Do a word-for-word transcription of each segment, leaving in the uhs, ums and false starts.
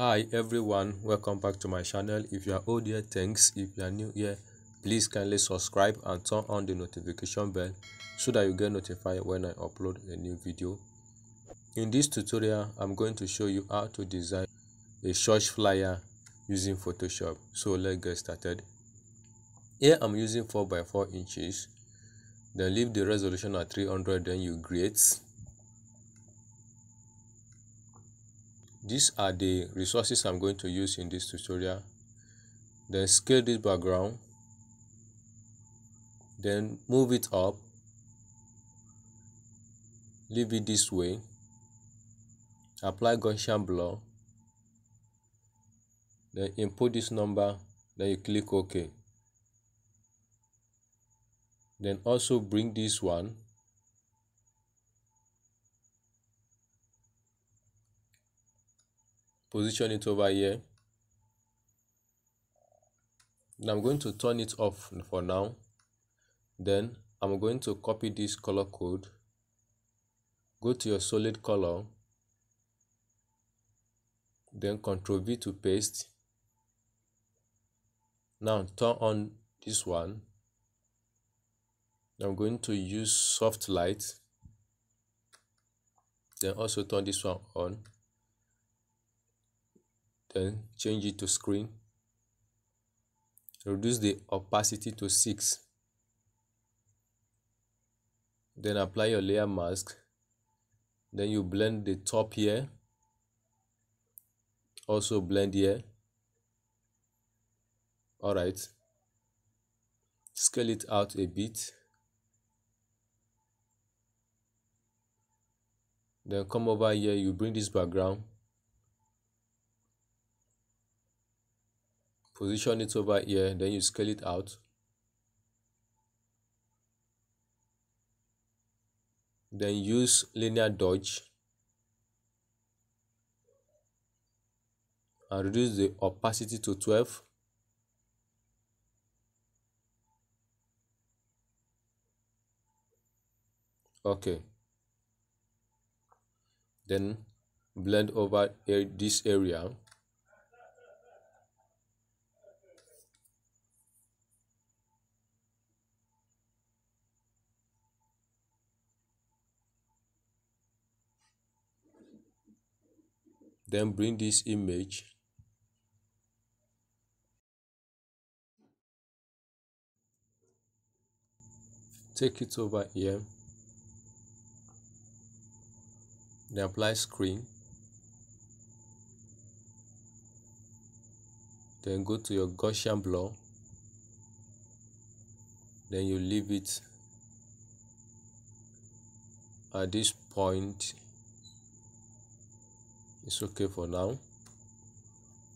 Hi everyone, welcome back to my channel. If you are old here, thanks. If you are new here, please kindly subscribe and turn on the notification bell so that you get notified when I upload a new video. In this tutorial, I'm going to show you how to design a church flyer using Photoshop. So let's get started. Here I'm using four by four inches. Then leave the resolution at three hundred, then you create. These are the resources I'm going to use in this tutorial. Then scale this background. Then move it up. Leave it this way. Apply Gaussian blur. Then input this number. Then you click OK. Then also bring this one. Position it over here. Now I'm going to turn it off for now. Then I'm going to copy this color code. Go to your solid color. Then control V to paste. Now turn on this one. I'm going to use soft light. Then also turn this one on. Then change it to screen. Reduce the opacity to six. Then apply your layer mask. Then you blend the top here. Also blend here. Alright. Scale it out a bit. Then come over here, you bring this background. Position it over here, then you scale it out. Then use linear dodge. And reduce the opacity to twelve. Okay. Then blend over this area. Then bring this image. Take it over here. Then apply screen. Then go to your Gaussian blur. Then you leave it at this point. It's okay for now.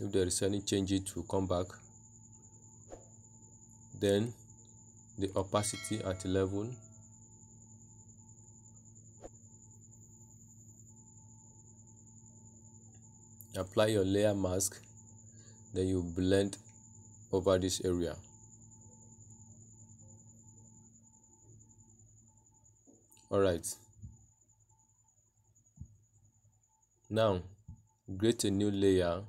If there is any change, it will come back. Then the opacity at eleven. Apply your layer mask. Then you blend over this area. Alright. Now create a new layer.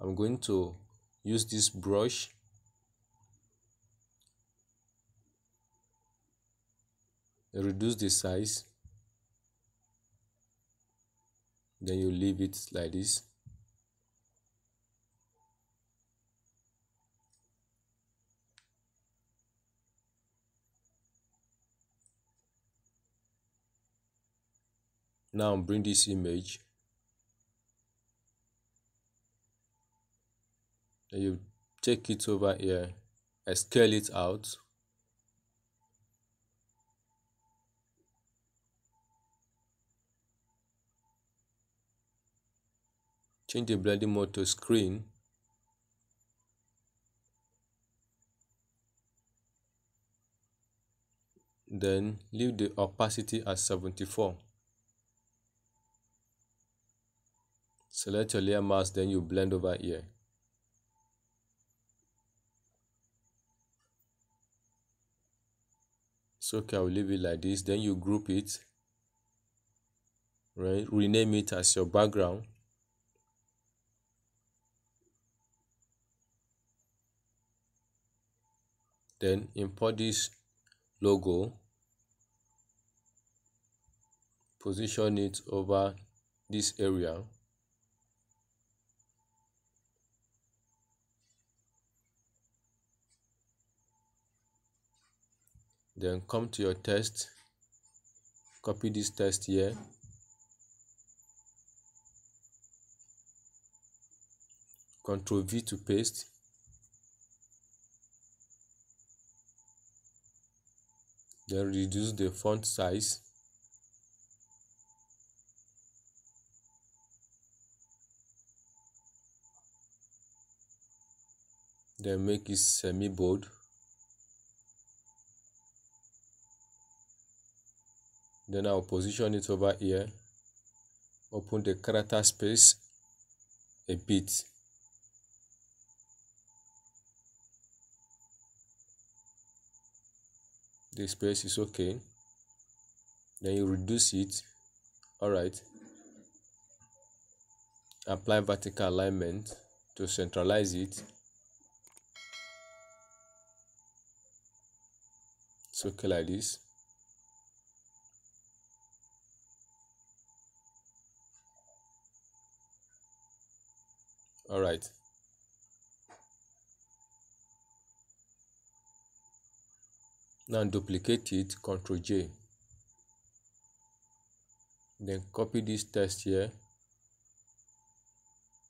I'm going to use this brush. Reduce the size. Then you leave it like this. Now bring this image. You take it over here, I scale it out. Change the blending mode to screen. Then leave the opacity at seventy-four. Select your layer mask, then you blend over here. So okay, I'll leave it like this. Then you group it. Right? Rename it as your background. then import this logo, position it over this area, then come to your text, copy this text here, Control V to paste, then reduce the font size, then make it semi-bold, then I'll position it over here, open the character space a bit, the space is okay, then you reduce it. Alright, apply vertical alignment to centralize it. It's okay like this. All right. Now duplicate it, Control J. Then copy this text here.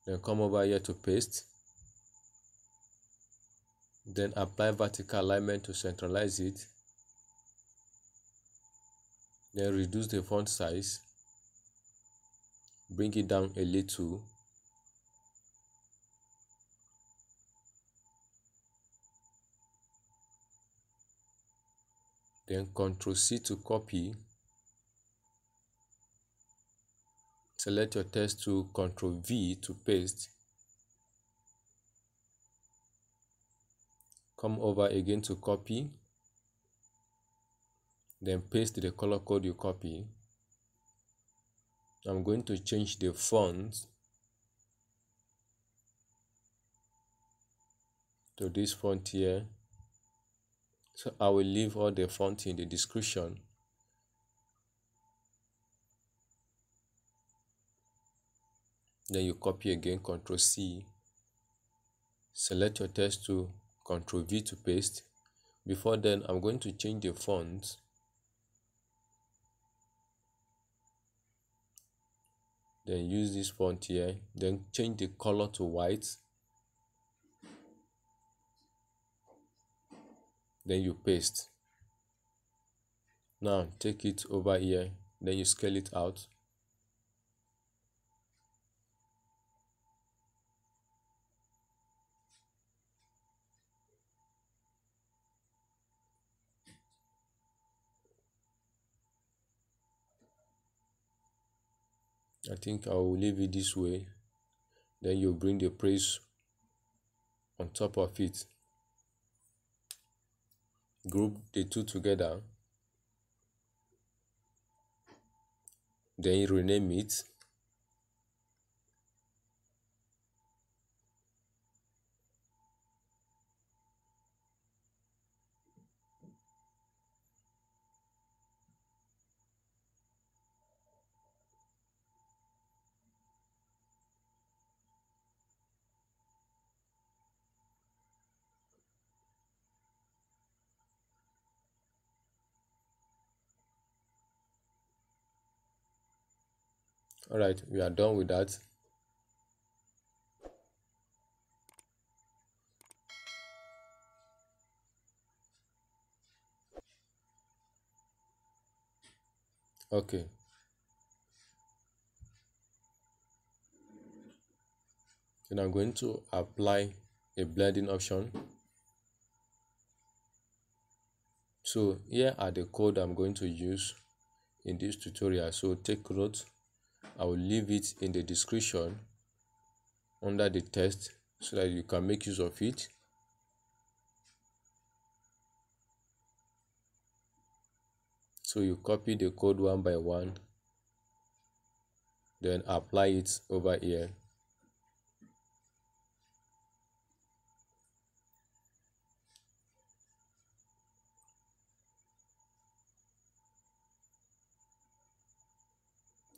Then come over here to paste. Then apply vertical alignment to centralize it. Then reduce the font size. Bring it down a little. Then Control C to copy. Select your text to Control V to paste. Come over again to copy. Then paste the color code you copy. I'm going to change the font to this font here. So I will leave all the font in the description. Then you copy again, Control C. Select your text to Control V to paste. Before then, I'm going to change the font. Then use this font here. Then change the color to white. Then you paste. Now take it over here, then you scale it out. I think I will leave it this way. Then you bring the praise on top of it. Group the two together, then you rename it, Alright, we are done with that. Okay. Then I'm going to apply a blending option. So here are the code I'm going to use in this tutorial. So take note. I will leave it in the description under the text so that you can make use of it. So you copy the code one by one, then apply it over here.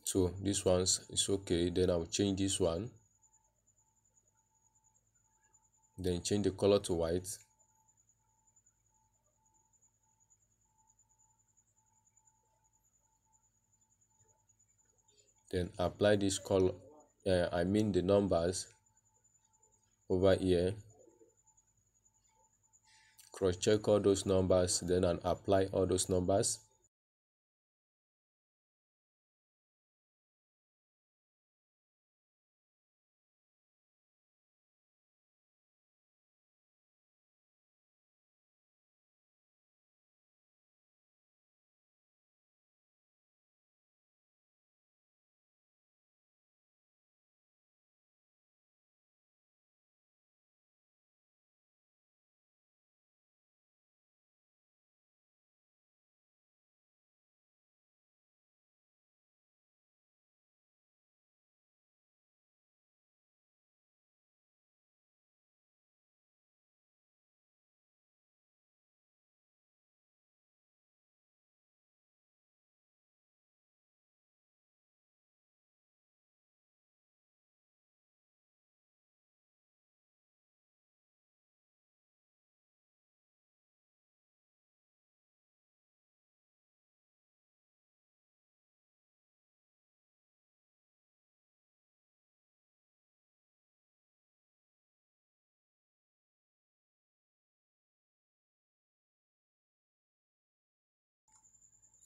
So this one is okay. Then I'll change this one, then change the color to white. Then apply this color, uh, I mean the numbers over here. Cross check all those numbers, then and apply all those numbers.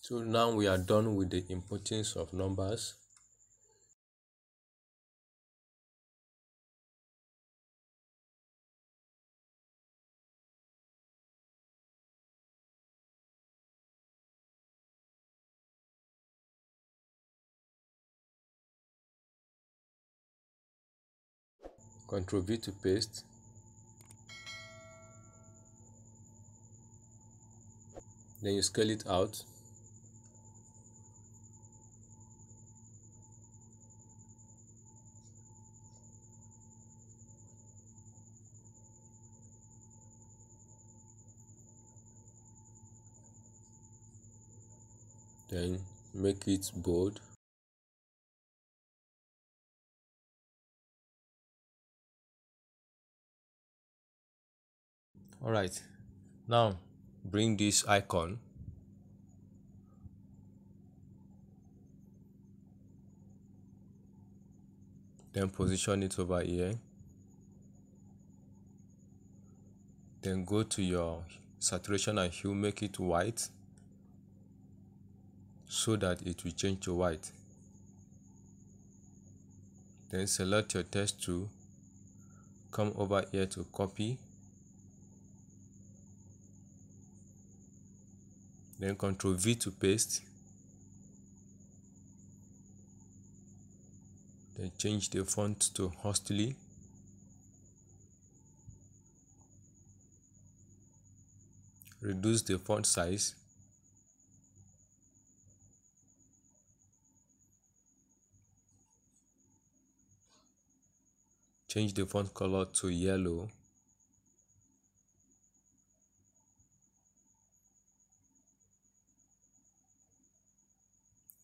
So now we are done with the importing of numbers. Ctrl V to paste. Then you scale it out. Then make it bold. Alright, now bring this icon. Then position it over here. Then go to your saturation and hue, make it white, so that it will change to white. Then select your text tool, come over here to copy, then Ctrl V to paste, then change the font to Housttely. Reduce the font size. Change the font color to yellow.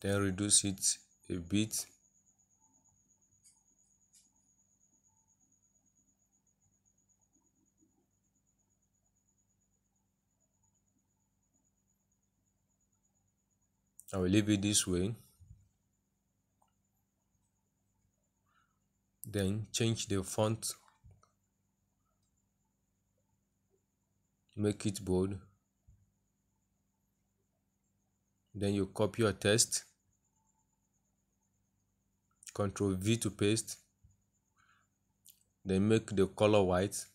Then reduce it a bit. I will leave it this way. Then change the font, make it bold. Then you copy your text, Ctrl V to paste, then make the color white,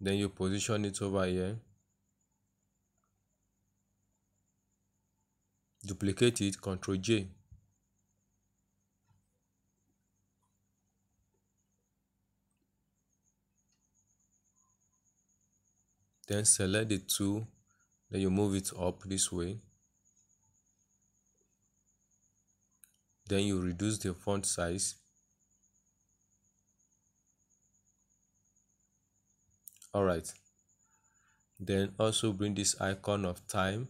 then you position it over here. Duplicate it, Ctrl J. Then select the tool, then you move it up this way. Then you reduce the font size. Alright. Then also bring this icon of time.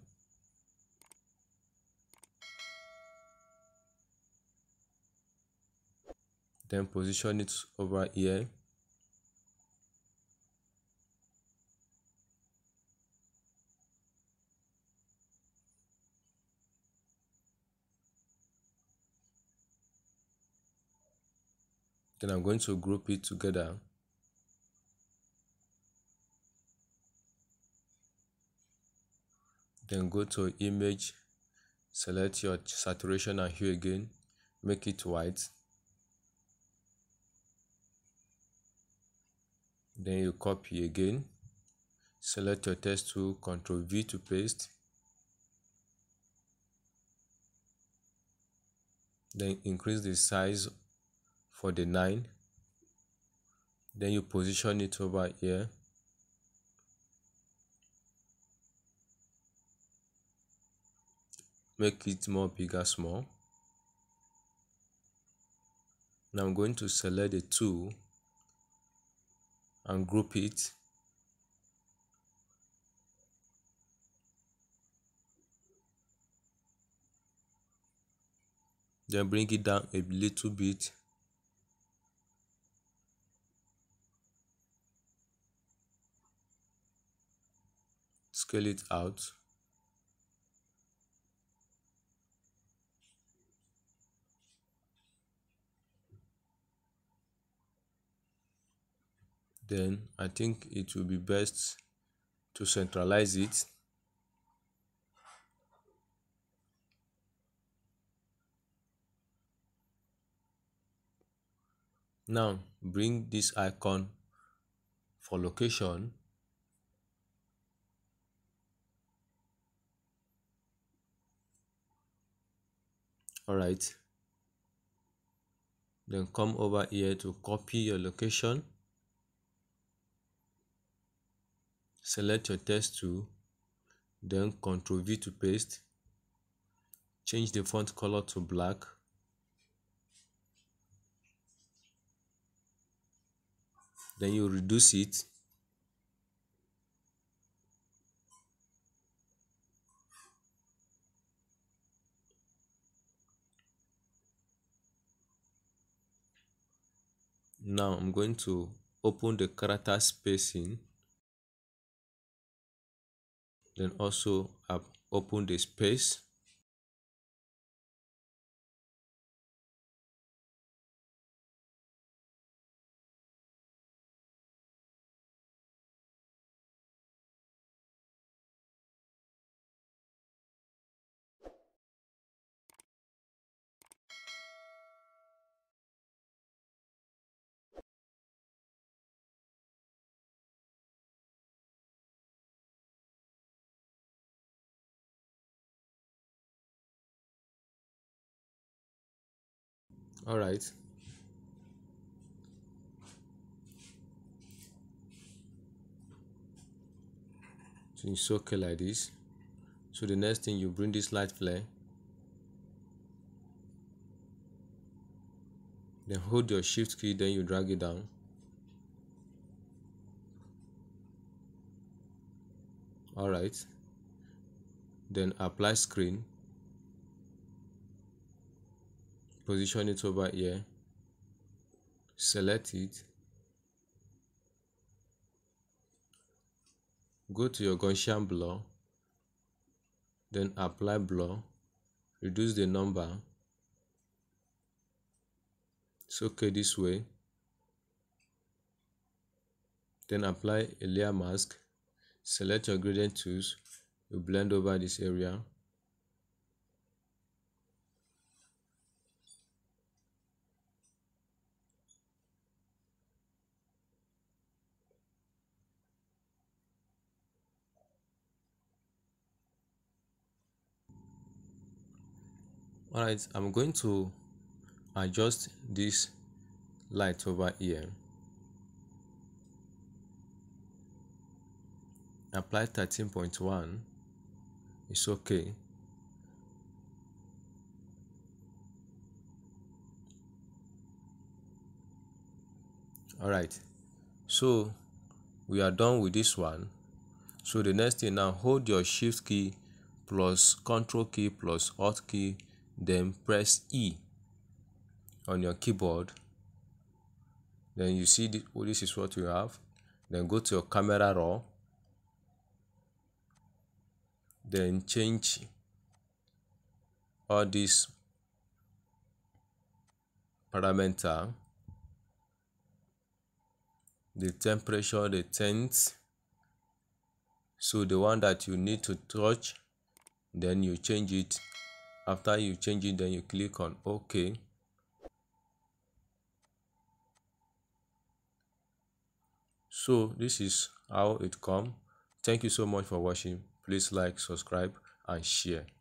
then position it over here. Then I'm going to group it together. Then go to image, select your saturation and hue again, make it white. Then you copy again, select your text tool, Ctrl V to paste. Then increase the size for the nine. Then you position it over here. Make it more bigger, small. Now I'm going to select the two and group it. Then bring it down a little bit. Scale it out. Then I think it will be best to centralize it. Now bring this icon for location. Alright, then come over here to copy your location, select your text tool, then Ctrl V to paste, change the font color to black, then you reduce it. Now I'm going to open the character spacing, then also I've opened the space. All right. So it's okay like this. So the next thing, you bring this light flare. Then hold your shift key, then you drag it down. All right. Then apply screen. Position it over here, select it, go to your Gaussian blur, then apply blur, reduce the number. It's okay this way. Then apply a layer mask, select your gradient tools, you blend over this area. Alright, I'm going to adjust this light over here. Apply thirteen point one. It's okay. Alright, so we are done with this one. So the next thing, now hold your shift key plus Ctrl key plus Alt key, then press E on your keyboard Then you see this, oh, this is what you have. Then go to your camera raw. Then change all these parameters. The temperature, the tint. So the one that you need to touch, then you change it. After you change it, then you click on OK. So this is how it comes. Thank you so much for watching. Please like, subscribe, and share.